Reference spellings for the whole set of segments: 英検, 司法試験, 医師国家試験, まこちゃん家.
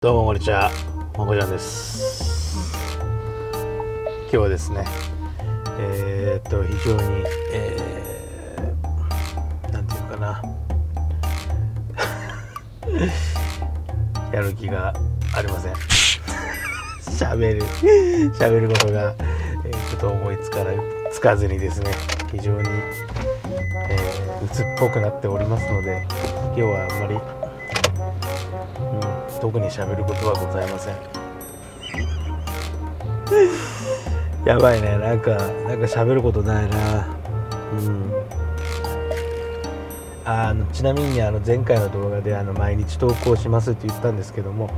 どうもこんにちは、まこちゃんです。今日はですね、非常になんていうかなやる気がありませんしゃべることがちょっと思いつかずにですね、非常に鬱っぽくなっておりますので、今日はあんまり特に喋ることはございません。やばいね、なんか喋ることないな。ちなみに前回の動画で毎日投稿しますって言ったんですけども、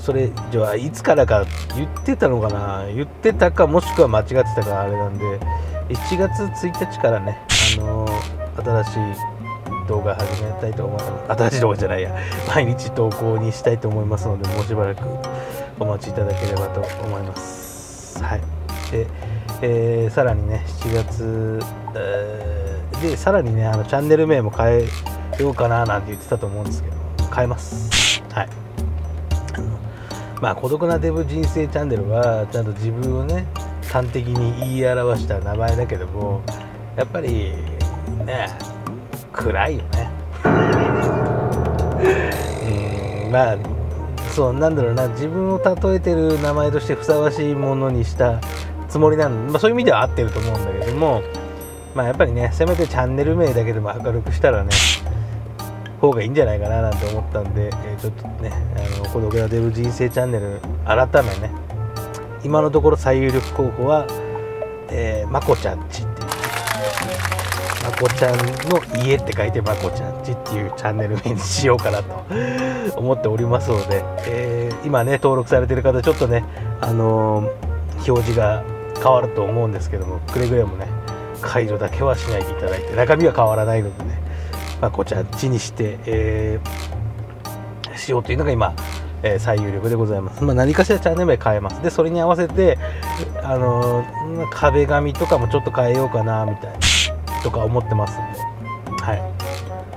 それじゃあいつからか言ってたのかな、言ってたかもしくは間違ってたかあれなんで、1月1日からね、新しい動画始めたいと思います。新しい動画じゃないや、毎日投稿にしたいと思いますので、もうしばらくお待ちいただければと思います。はい。で、さらにね、7月、でさらにね、チャンネル名も変えようかななんて言ってたと思うんですけど、変えます。はい。まあ孤独なデブ人生チャンネルはちゃんと自分をね、端的に言い表した名前だけども、やっぱりね。暗いよねまあそうなんだろうな、自分を例えてる名前としてふさわしいものにしたつもりなんで、そういう意味では合ってると思うんだけども、まあやっぱりね、せめてチャンネル名だけでも明るくしたらね方がいいんじゃないかななんて思ったんで、ちょっとね「孤独なデブ人生チャンネル」改めね、今のところ最有力候補は「まこちゃんち」っていう。まこちゃんの家って書いてまこちゃんちっていうチャンネル名にしようかなと思っておりますので、今ね登録されてる方ちょっとね、表示が変わると思うんですけども、くれぐれもね解除だけはしないでいただいて、中身は変わらないのでね、まこちゃんちにして、しようというのが今、最有力でございます。まあ、何かしらチャンネル名変えます。でそれに合わせて壁紙とかもちょっと変えようかなみたいな。とか思ってますんで、はい、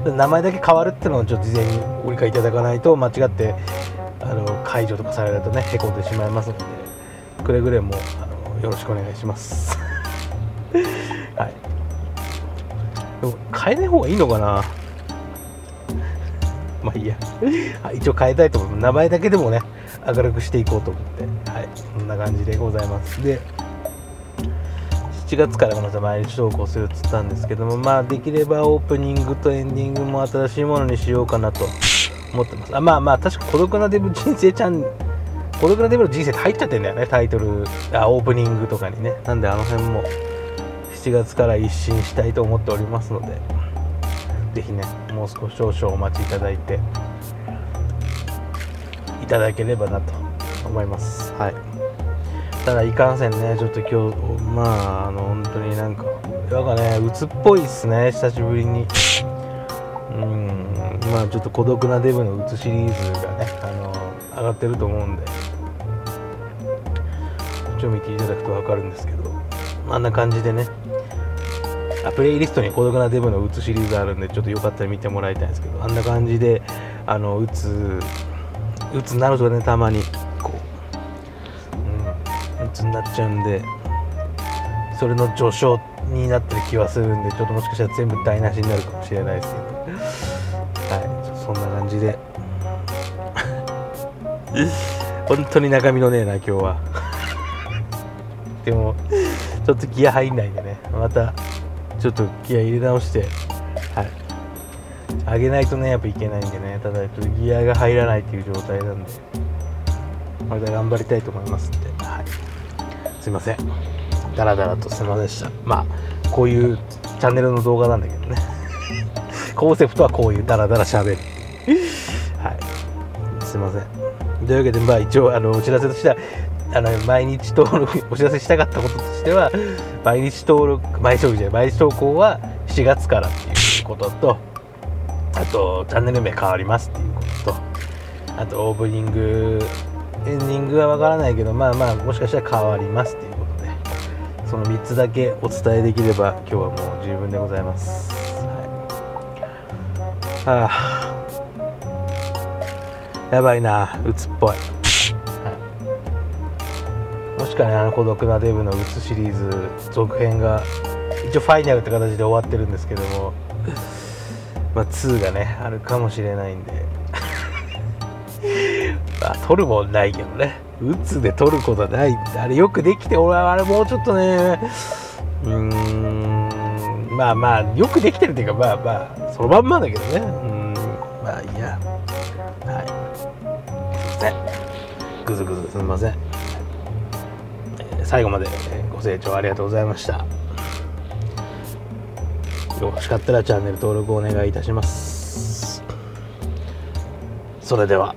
名前だけ変わるっていうのをちょっと事前にご理解いただかないと、間違って解除とかされるとねへこんでしまいますので、くれぐれもよろしくお願いしますはい、でも変えない方がいいのかなまあいいや一応変えたいと思う、名前だけでもね明るくしていこうと思って、はい、こんな感じでございます。で7月からまた毎日投稿するって言ったんですけども、まあできればオープニングとエンディングも新しいものにしようかなと思ってます。まあ確か孤独なデブ人生孤独なデブの人生って入っちゃってんだよね、タイトルオープニングとかにね。なんで辺も7月から一新したいと思っておりますので、是非ねもう少し少々お待ちいただいていただければなと思います。はい。ただいかんせんね、ちょっと今日本当になんかね鬱っぽいっすね、久しぶりに。ちょっと孤独なデブの鬱シリーズがね上がってると思うんで、ちょっと見ていただくと分かるんですけど、あんな感じでね、プレイリストに孤独なデブの鬱シリーズあるんで、ちょっとよかったら見てもらいたいんですけど、あんな感じで鬱になるとね、たまにこうになっちゃうんで、それの序章になってる気はするんで、ちょっともしかしたら全部台無しになるかもしれないですけど、はい、そんな感じで本当に中身のねえな今日はでもちょっとギア入んないんでね、またちょっとギア入れ直して、はい、上げないとねやっぱいけないんでね、ただギアが入らないっていう状態なんで、また頑張りたいと思いますんで、はい。すいません、ダラダラとすみませんでした。まあこういうチャンネルの動画なんだけどねコンセプトはこういうダラダラしゃべるはい、すいません。というわけで、まあ一応お知らせとしては毎日登録お知らせしたかったこととしては、毎日投稿は7月からっていうことと、あとチャンネル名変わりますっていうことと、あとオープニングエンディングはわからないけど、まあもしかしたら変わりますということで、その3つだけお伝えできれば今日はもう十分でございます。はい。やばいな、鬱っぽい、はい、もしかね、あの孤独なデブの鬱シリーズ続編が一応ファイナルって形で終わってるんですけども、まあ2がねあるかもしれないんでまあ取るもんないけどね、鬱で取ることはない。あれよくできて、俺はあれもうちょっとね、まあまあよくできてるっていうか、まあまあそのまんまだけどね、まあいいや、はい、ぐずぐずすみません、最後までご清聴ありがとうございました。よろしかったらチャンネル登録お願いいたします。それでは。